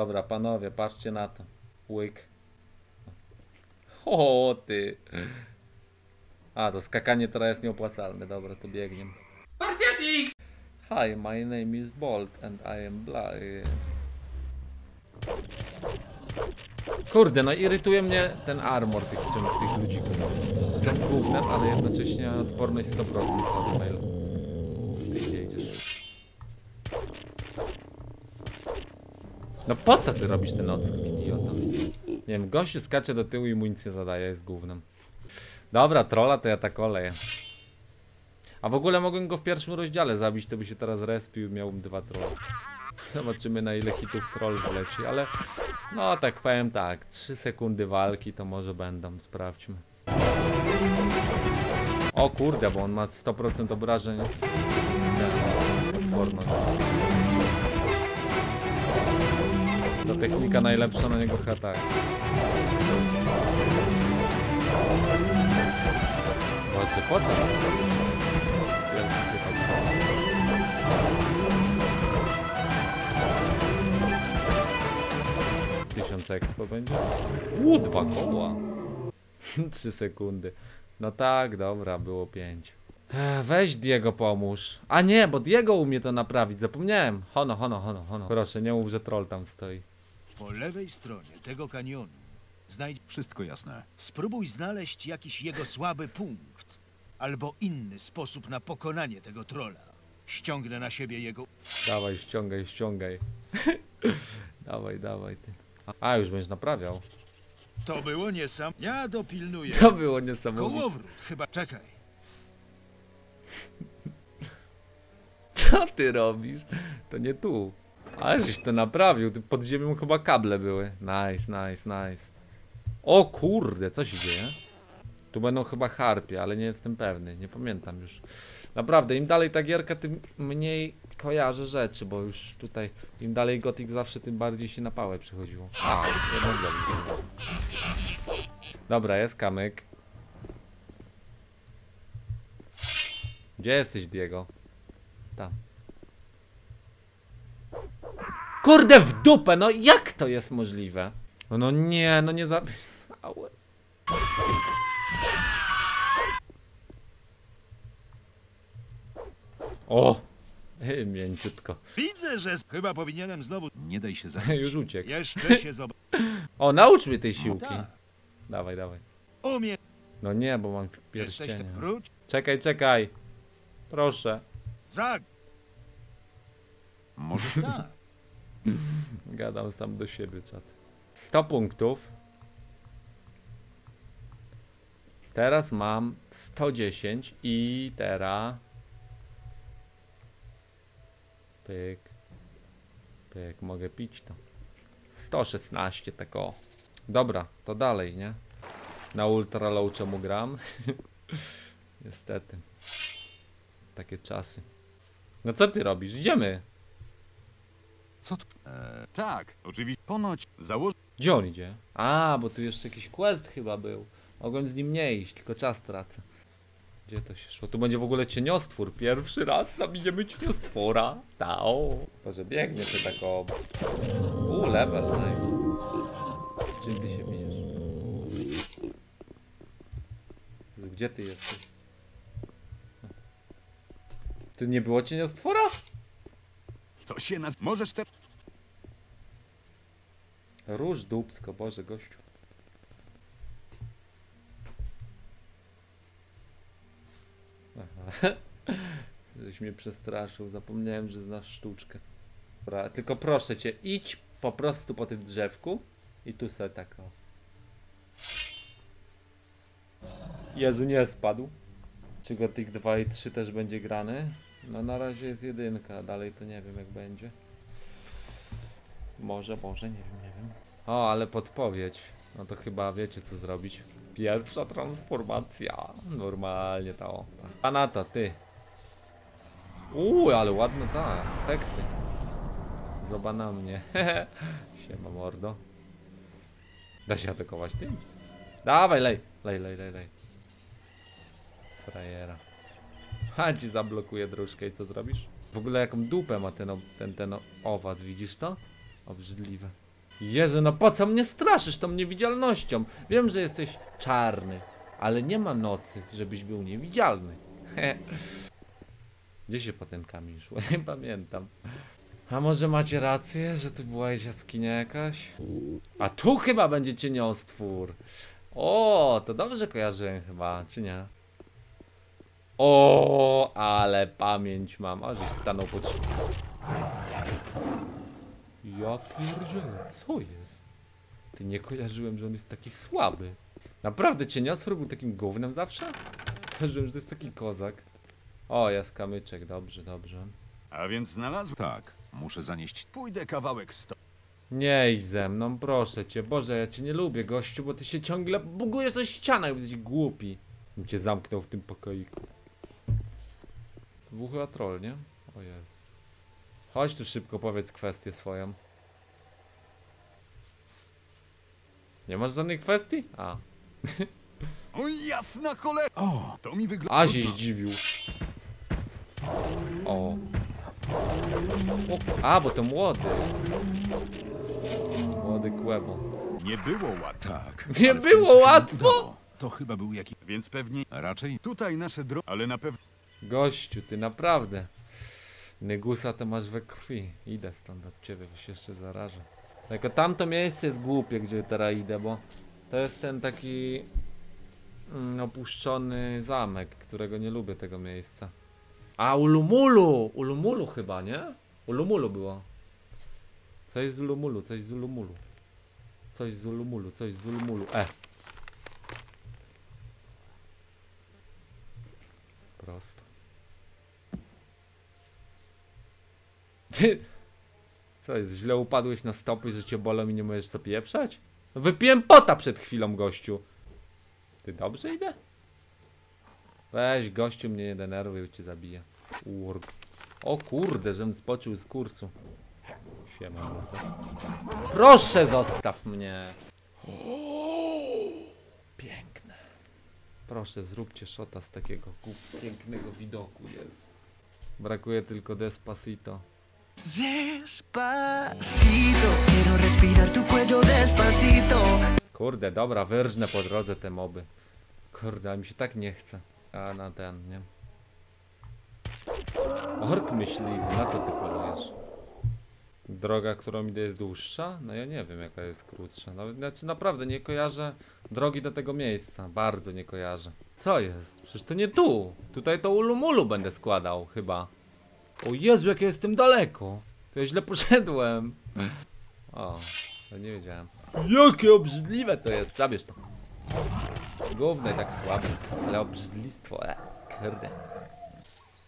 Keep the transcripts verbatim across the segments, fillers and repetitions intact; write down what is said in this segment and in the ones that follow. Dobra, panowie, patrzcie na to. Łyk. O ty. A, to skakanie teraz jest nieopłacalne. Dobra, to biegnie. Spartiatix! Hi, my name is Bolt and I am blind. Kurde, no irytuje mnie ten armor tych, tych ludzi. Są głównym, ale jednocześnie odporność sto procent. Ty gdzie idziesz? No po co ty robisz ten odskok, idiota? Nie wiem, gościu skacze do tyłu i mu nic nie zadaje, jest głównym. Dobra, trolla to ja tak oleję. A w ogóle mogłem go w pierwszym rozdziale zabić, to by się teraz respił i miałbym dwa trolle. Zobaczymy, na ile hitów troll wleci, ale no tak powiem tak, trzy sekundy walki to może będą, sprawdźmy. O kurde, bo on ma sto procent obrażeń. Ta technika najlepsza na niego atak. Chodźcie, po co? Z tysiąc expo będzie? Uuu, dwa koła! trzy sekundy. No tak, dobra, było pięć. Weź Diego, pomóż. A nie, bo Diego umie to naprawić, zapomniałem. Hono, hono, hono, hono. Proszę, nie mów, że troll tam stoi. Po lewej stronie tego kanionu znajdź... Wszystko jasne. Spróbuj znaleźć jakiś jego słaby punkt. Albo inny sposób na pokonanie tego trolla. Ściągnę na siebie jego... Dawaj, ściągaj, ściągaj. Dawaj, dawaj ty. A, już będziesz naprawiał. To było niesam... Ja dopilnuję. To było niesamowite. Kołowrót, chyba... Czekaj. Co ty robisz? To nie tu. Ale żeś to naprawił, pod ziemią chyba kable były. Nice, nice, nice. O kurde, co się dzieje? Tu będą chyba harpie, ale nie jestem pewny, nie pamiętam już. Naprawdę, im dalej ta gierka, tym mniej kojarzę rzeczy, bo już tutaj im dalej Gothic zawsze, tym bardziej się na pałę przychodziło. A, jedno zrobię. Dobra, jest kamyk. Gdzie jesteś, Diego? Tam. Kurde, w dupę, no jak to jest możliwe? No nie, no nie zapisałem. O! Ej, mięciutko. Widzę, że chyba powinienem znowu... Nie daj się zająć. Już uciekł. Jeszcze się zob... O, naucz mnie tej siłki. Ta. Dawaj, dawaj. Umie... No nie, bo mam pierścienie. Jesteś tak wróć? Czekaj, czekaj. Proszę. Zag. Może tak. Gadam sam do siebie, czat. sto punktów. Teraz mam sto dziesięć i teraz... Pyk. Pyk, mogę pić to. sto szesnaście tak o. Dobra, to dalej, nie? Na ultra low czemu gram? Niestety. Takie czasy. No co ty robisz? Idziemy. Co tu? Eee, tak, oczywiście. Ponoć założ... Gdzie on idzie? A, bo tu jeszcze jakiś quest chyba był. Mogłem z nim nie iść, tylko czas tracę. Gdzie to się szło? Tu będzie w ogóle cieniostwór. Pierwszy raz sam idziemy cieniostwora. Tao. Boże, biegnie to tak o... Uuu, level. Czym ty się bijesz? Gdzie ty jesteś? Ty nie było cieniostwora? To się nas... Możesz te... Róż dupsko, Boże, gościu. Aha. Żeś mnie przestraszył, zapomniałem, że znasz sztuczkę. Dobra, tylko proszę cię, idź po prostu po tym drzewku i tu se tak o. Jezu, nie spadł. Czy Gothic dwa i trzy też będzie grany? No na razie jest jedynka, dalej to nie wiem jak będzie. Może, może, nie wiem, nie wiem. O, ale podpowiedź. No to chyba wiecie co zrobić. Pierwsza transformacja. Normalnie ta o. A na to, ty. Uuu, ale ładne ta, efekty. Zoba na mnie. Siema mordo. Da się atakować tym? Dawaj, lej, lej, lej, lej, lej. Frajera. Ha, ci zablokuje dróżkę i co zrobisz? W ogóle jaką dupę ma ten, ten, ten owad, widzisz to? Obrzydliwe. Jezu, no po co mnie straszysz tą niewidzialnością? Wiem, że jesteś czarny, ale nie ma nocy, żebyś był niewidzialny. Gdzie się patenkami szło? Nie pamiętam. A może macie rację, że tu była jaskinia jakaś? A tu chyba będzie cieniostwór. O, to dobrze kojarzyłem chyba, czy nie? O, ale pamięć mam. O, żeś stanął pod... Ja pierdzielę, co jest? Ty, nie kojarzyłem, że on jest taki słaby. Naprawdę cieniostwór był takim gównem zawsze? Kojarzyłem, że to jest taki kozak. O, jaskamyczek, dobrze, dobrze. A więc znalazł? Tak, muszę zanieść. Pójdę kawałek sto. Nie idź ze mną, proszę cię. Boże, ja cię nie lubię, gościu, bo ty się ciągle bugujesz na ścianach, jesteś głupi. Bym cię zamknął w tym pokoiku. To był chyba troll, nie? O Jezu. Chodź tu szybko, powiedz kwestię swoją. Nie masz żadnej kwestii? A. O jasna cholera! O, to mi wygląda. A się zdziwił. O. O, a, bo to młody. Młody kłebo. Nie było łatwo. Tak, nie było łatwo? To chyba był jakiś. Więc pewnie raczej tutaj nasze drogi, ale na pewno. Gościu, ty naprawdę. Negusa to masz we krwi. Idę stąd od ciebie, bo się jeszcze zarażę. Tylko tamto miejsce jest głupie, gdzie teraz idę, bo to jest ten taki mm, opuszczony zamek, którego nie lubię tego miejsca. A Ulumulu! Ulumulu chyba, nie? Ulumulu było. Coś z Ulumulu, coś z Ulumulu. Coś z Ulumulu, coś z Ulumulu. E! Prosto. Ty... Co jest? Źle upadłeś na stopy, że cię bolą i nie możesz co pieprzać? Wypiłem pota przed chwilą, gościu. Ty, dobrze idę? Weź, gościu, mnie nie denerwuj, cię zabiję. Ur... O kurde, żem spoczył z kursu. Siema. Proszę, zostaw mnie. Piękne. Proszę, zróbcie szota z takiego pięknego widoku, Jezu. Brakuje tylko Despacito. Despacito, quiero respirar tu cuello despacito. Kurde, dobra, wyrżnę po drodze te moby. Kurde, mi się tak nie chce. A na ten, nie? Ork myśliwy, na co ty polujesz? Droga, którą idę, jest dłuższa? No ja nie wiem, jaka jest krótsza. Nawet, znaczy naprawdę nie kojarzę drogi do tego miejsca. Bardzo nie kojarzę. Co jest? Przecież to nie tu. Tutaj to Ulumulu będę składał chyba. O Jezu, jak ja jestem daleko. To ja źle poszedłem. O, to nie wiedziałem. Jakie obrzydliwe to jest. Zabierz to. Główne tak słabe, ale obrzydlistwo, e, kurde.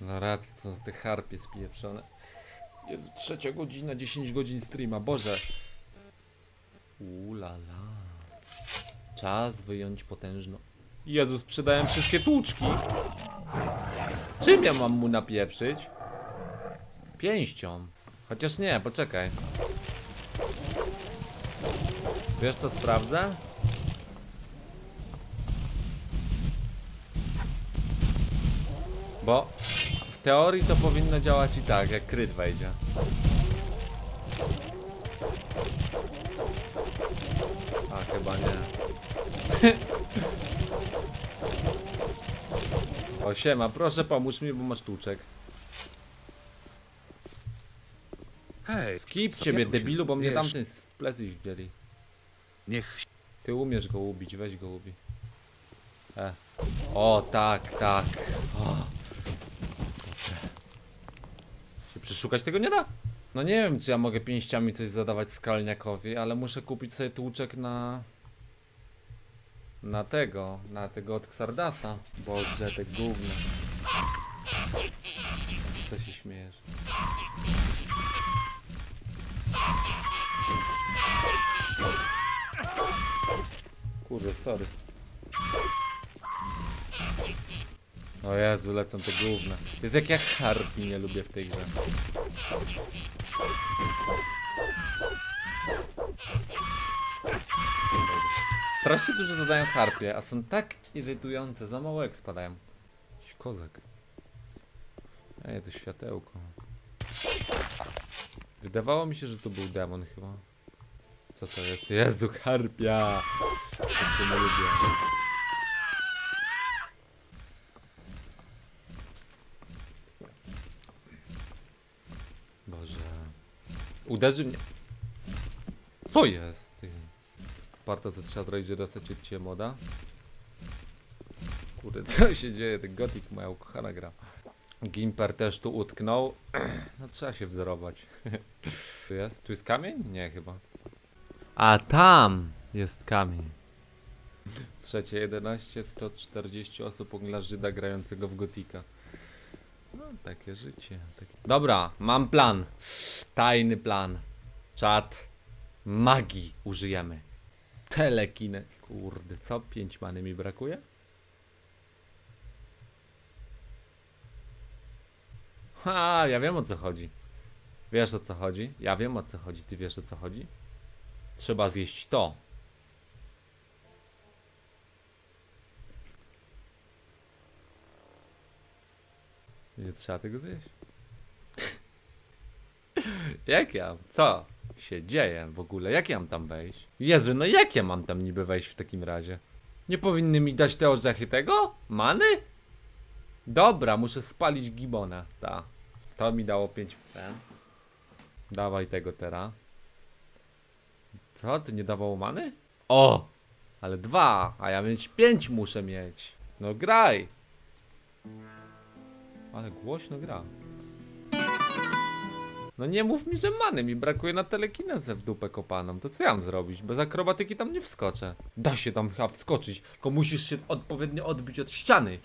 No rad, co te harpie spieprzone. Jezu, trzecia godzina, dziesięć godzin streama, Boże. Ulala. Czas wyjąć potężną. Jezu, sprzedałem wszystkie tłuczki. Czym ja mam mu napieprzyć? Pięścią. Chociaż nie, poczekaj. Wiesz co sprawdzę? Bo w teorii to powinno działać i tak, jak kryt wejdzie. A chyba nie. O siema, proszę pomóż mi, bo masz tłuczek. Hej, skip ciebie, debilu, bo mnie tamten w plecy wzięli. Niech. Ty umiesz go ubić, weź go ubi. E. O tak, tak. O. Przeszukać tego nie da? No nie wiem, czy ja mogę pięściami coś zadawać skalniakowi, ale muszę kupić sobie tłuczek na... Na tego, na tego od Ksardasa. Boże, te gówno. Co się śmiejesz? Kurde, sorry. O Jezu, lecą te gówna. Jest jak ja harpi nie lubię w tej grze. Strasznie dużo zadają harpie, a są tak irytujące, za mało jak spadają. Jakiś kozak. Ej, to światełko. Wydawało mi się, że to był demon chyba. Co to jest? Jezu, harpia! Tak się nie lubię. Boże... Uderzy mnie... Co jest? Sparta ze trzadra idzie dostać cię moda. Kurde, co się dzieje? Ten Gothic, moja ukochana gra. Gimper też tu utknął. No trzeba się wzorować. Tu jest? Tu jest kamień? Nie chyba. A tam jest kamień. Trzecie jedenaście, sto czterdzieści osób ogląda Żyda grającego w Gothica. No takie życie. Takie... Dobra, mam plan. Tajny plan. Czat. Magii użyjemy. Telekine. Kurde, co? Pięć many mi brakuje? Ha, ja wiem o co chodzi. Wiesz o co chodzi? Ja wiem o co chodzi, ty wiesz o co chodzi? Trzeba zjeść to. Nie trzeba tego zjeść. Jak ja? Co się dzieje w ogóle? Jak ja mam tam wejść? Jezu, no jak ja mam tam niby wejść w takim razie? Nie powinny mi dać te orzechy tego? Many? Dobra, muszę spalić gibona. Ta. To mi dało pięć. Dawaj tego teraz. Co? Ty nie dawało many? O! Ale dwa, a ja mieć pięć muszę mieć. No graj! Ale głośno gra. No nie mów mi, że many mi brakuje na telekinezę w dupę kopaną. To co ja mam zrobić? Bez akrobatyki tam nie wskoczę. Da się tam chyba wskoczyć, tylko musisz się odpowiednio odbić od ściany.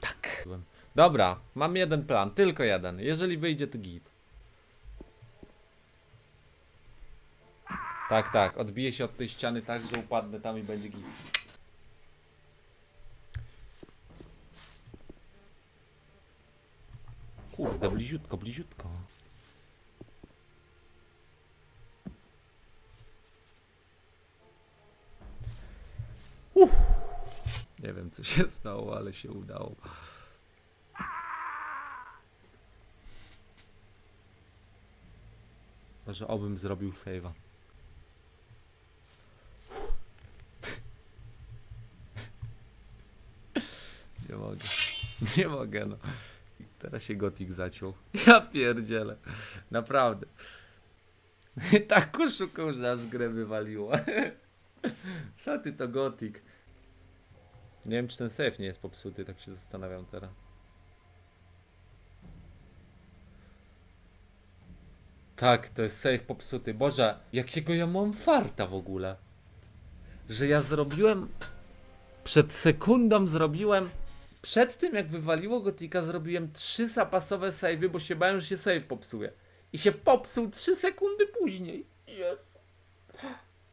Tak. Dobra, mam jeden plan, tylko jeden. Jeżeli wyjdzie, to git. Tak, tak, odbiję się od tej ściany tak, że upadnę tam i będzie git. Kurde, bliziutko, bliziutko. Uff. Nie wiem co się stało, ale się udało. Może obym zrobił save'a. Nie mogę. Nie mogę no. Teraz się Gothic zaciął. Ja pierdzielę. Naprawdę. Tak koszulką, że aż grę wywaliło. Co ty to Gothic? Nie wiem czy ten save nie jest popsuty, tak się zastanawiam teraz. Tak, to jest save popsuty. Boże, jakiego ja mam farta w ogóle? Że ja zrobiłem... Przed sekundą zrobiłem... Przed tym jak wywaliło Gothica zrobiłem trzy zapasowe save'y, bo się bałem, że się save popsuje. I się popsuł trzy sekundy później. Jezu.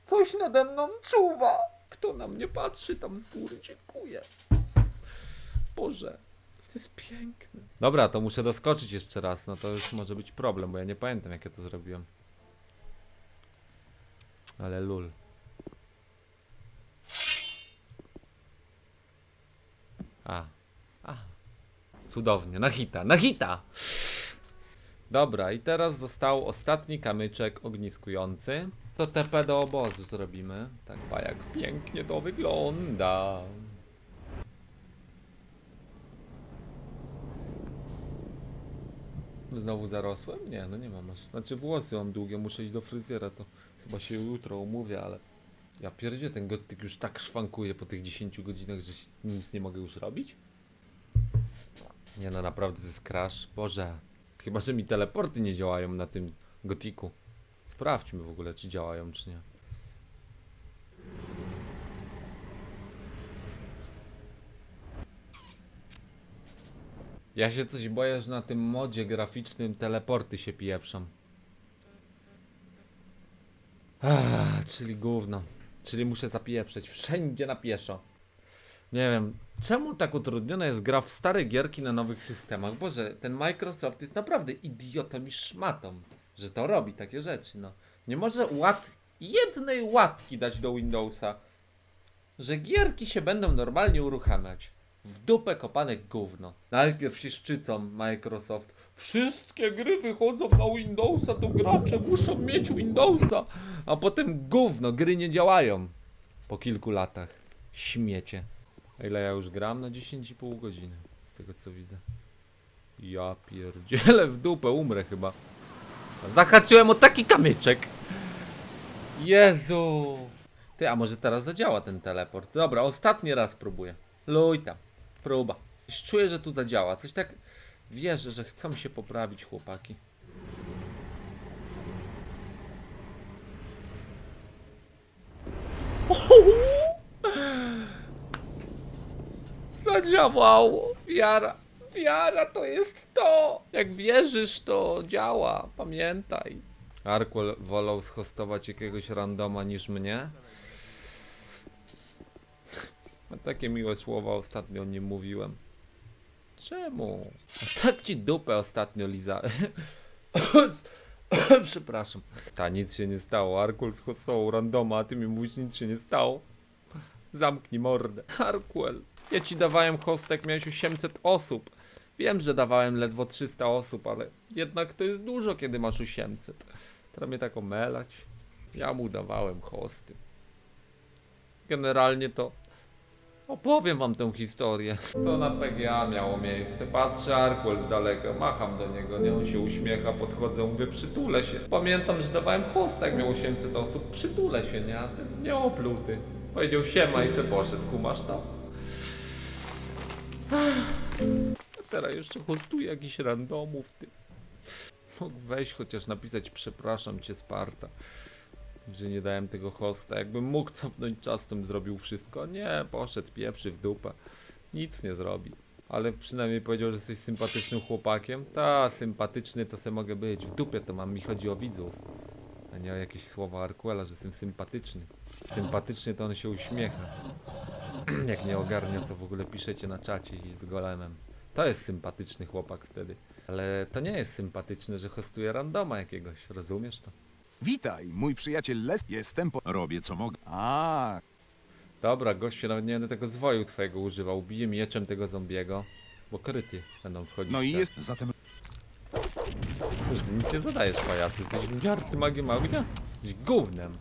Coś nade mną czuwa. Kto na mnie patrzy tam z góry? Dziękuję. Boże, to jest piękne. Dobra, to muszę doskoczyć jeszcze raz. No to już może być problem, bo ja nie pamiętam jak ja to zrobiłem. Ale lul. A, a. Cudownie, na hita, na hita. Dobra, i teraz został ostatni kamyczek ogniskujący. To T P do obozu zrobimy. Tak, a jak pięknie to wygląda. Znowu zarosłem? Nie, no nie mam aż. Znaczy włosy mam długie, muszę iść do fryzjera. To chyba się jutro umówię, ale... Ja pierdzie, ten Gothic już tak szwankuje po tych dziesięciu godzinach, że nic nie mogę już robić? Nie no, naprawdę to jest crash. Boże. Chyba, że mi teleporty nie działają na tym Gothicu. Sprawdźmy w ogóle, czy działają, czy nie. Ja się coś boję, że na tym modzie graficznym teleporty się pieprzą. Ach, czyli gówno. Czyli muszę zapieprzeć wszędzie na pieszo. Nie wiem, czemu tak utrudniona jest gra w stare gierki na nowych systemach. Boże, ten Microsoft jest naprawdę idiotą i szmatą, że to robi takie rzeczy, no. Nie może łat... jednej łatki dać do Windowsa, że gierki się będą normalnie uruchamiać. W dupę kopane gówno. Najpierw się szczycą Microsoft. Wszystkie gry wychodzą na Windowsa, to gracze muszą mieć Windowsa. A potem gówno, gry nie działają. Po kilku latach. Śmiecie. A ile ja już gram? Na dziesięć i pół godziny. Z tego co widzę. Ja pierdzielę w dupę, umrę chyba. Zahaczyłem o taki kamyczek. Jezu. Ty, a może teraz zadziała ten teleport? Dobra, ostatni raz próbuję. Lujta. Próba. Czuję, że tu zadziała. Coś tak... Wierzę, że chcą się poprawić chłopaki. Uhuhu. Zadziałało. Wiara. Wiara to jest to. Jak wierzysz, to działa. Pamiętaj. Arquel wolał zhostować jakiegoś randoma niż mnie. A takie miłe słowa ostatnio nie mówiłem. Czemu? Tak ci dupę ostatnio lizałem. Przepraszam. Ta, nic się nie stało. Arquel schostował randoma, a ty mi mówisz, nic się nie stało. Zamknij mordę. Arquel, ja ci dawałem hostek, miałeś osiemset osób. Wiem, że dawałem ledwo trzysta osób, ale jednak to jest dużo, kiedy masz osiemset. Trzeba mnie tak omelać. Ja mu dawałem hosty. Generalnie to... Opowiem wam tę historię. To na P G A miało miejsce. Patrzę, Arquel z daleka, macham do niego, nie? On się uśmiecha, podchodzę, mówię, przytulę się. Pamiętam, że dawałem chłostek, tak miał osiemset osób, przytulę się, nie? A ten nie opluł, ty. Powiedział siema i se poszedł, kumasz tam. A teraz jeszcze hostuje jakiś randomów, ty. Mógł weź chociaż napisać, przepraszam cię Sparta, że nie dałem tego hosta. Jakbym mógł cofnąć czas, to bym zrobił wszystko. Nie, poszedł pieprzy w dupę. Nic nie zrobi. Ale przynajmniej powiedział, że jesteś sympatycznym chłopakiem. Ta, sympatyczny to se mogę być. W dupie to mam, mi chodzi o widzów. A nie o jakieś słowa Arquela, że jestem sympatyczny. Sympatyczny to on się uśmiecha. Jak nie ogarnia, co w ogóle piszecie na czacie i z golemem. To jest sympatyczny chłopak wtedy. Ale to nie jest sympatyczne, że hostuje randoma jakiegoś. Rozumiesz to? Witaj, mój przyjaciel Les. Jestem po... Robię co mogę. A. Dobra, gościu, nawet nie będę tego zwoju twojego używał. Biję mieczem tego zombiego. Bo kryty będą wchodzić. No i jest tak. Zatem... Ty nic nie zadajesz, pajacy. Jesteś miarcy magiem ognia? Jesteś gównem.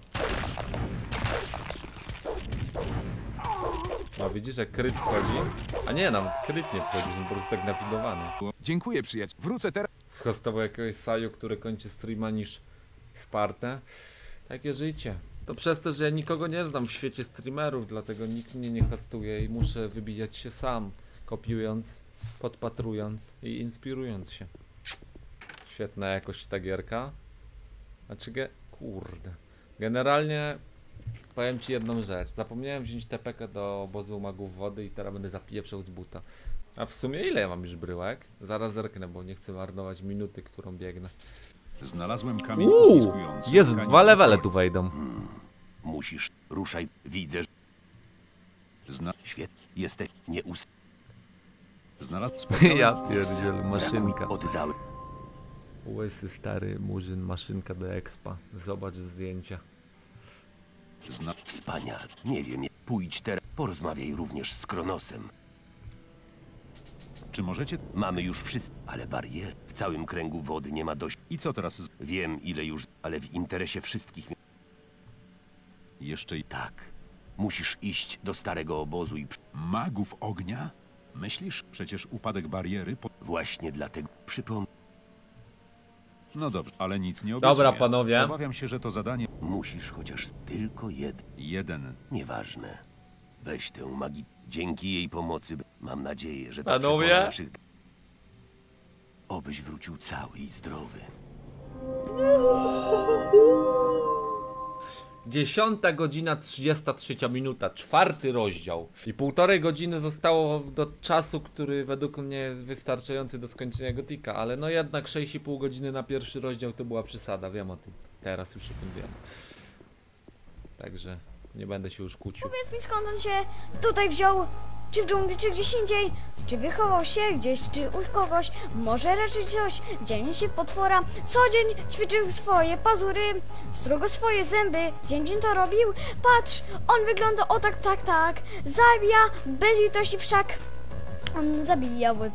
A widzisz, jak kryt wchodzi? A nie, nawet kryt nie wchodzi, jestem po prostu tak nawidowany. Dziękuję, przyjaciel. Wrócę teraz. Schostował jakiegoś saju, który kończy streama niż... Spartę. Takie życie. To przez to, że ja nikogo nie znam w świecie streamerów, dlatego nikt mnie nie hostuje i muszę wybijać się sam, kopiując, podpatrując i inspirując się. Świetna jakość ta gierka. Znaczy ge... kurde. Generalnie powiem ci jedną rzecz. Zapomniałem wziąć T P K do obozu magów wody i teraz będę zapieprzał z buta. A w sumie ile ja mam już bryłek? Zaraz zerknę, bo nie chcę marnować minuty, którą biegnę. Znalazłem kamień ogniskujący. Jest dwa levele tu wejdą. Hmm. Musisz, ruszaj, widzę. Zna świetnie, jesteś nieust. Znalazł. Ja pierdziel, maszynka. Oddałem. Łysy stary murzyn, maszynka do expa. Zobacz zdjęcia. Zna wspaniale. Nie wiem, pójdź teraz. Porozmawiaj również z Kronosem. Czy możecie? Mamy już wszystko, ale barier w całym kręgu wody nie ma dość. I co teraz? Z... Wiem ile już, ale w interesie wszystkich... Jeszcze i tak. Musisz iść do starego obozu i... Magów ognia? Myślisz? Przecież upadek bariery... Po... Właśnie dlatego przypomnę. No dobrze, ale nic nie obiecuję. Dobra, panowie. Obawiam się, że to zadanie... Musisz chociaż tylko jeden. Jeden. Nieważne. Weź tę magię. Dzięki jej pomocy mam nadzieję, że to panowie? Naszych... Obyś wrócił cały i zdrowy. dziesiąta godzina trzydziesta trzecia minuta, czwarty rozdział. I półtorej godziny zostało do czasu, który według mnie jest wystarczający do skończenia Gotika, ale no jednak sześć i pół godziny na pierwszy rozdział to była przesada, wiem o tym. Teraz już o tym wiem. Także... Nie będę się już kłócił. Powiedz mi, skąd on się tutaj wziął? Czy w dżungli, czy gdzieś indziej? Czy wychował się gdzieś, czy u kogoś? Może raczej coś? Dzień się potwora. Co dzień ćwiczył swoje pazury, strugo swoje zęby. Dzień dzień to robił. Patrz, on wygląda o tak, tak, tak. Zabija bez litości wszak. On zabijał łeb.